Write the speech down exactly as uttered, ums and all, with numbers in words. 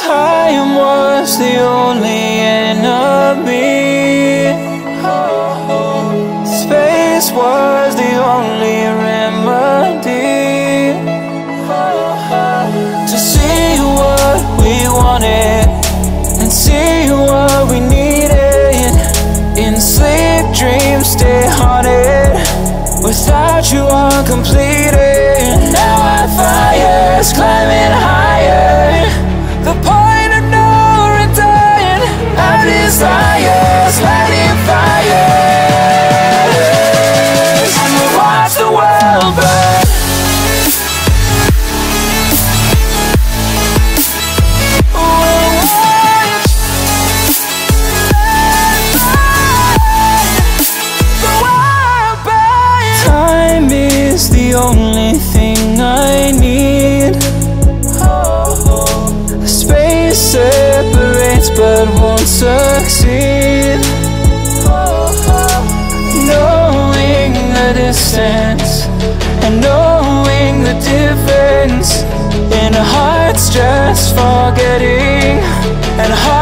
Time was the only enemy. Space was the only remedy. To see what we wanted and see what we needed. In sleep, dreams stay haunted. Without you, uncompleted. Now our fire's climbing higher. The point of no return. Our desires lighting fires, and we'll watch the world burn. We'll watch the world burn. Time is the only thing I need. Separates but won't succeed. Knowing the distance and knowing the difference, and hearts just forgetting and hearts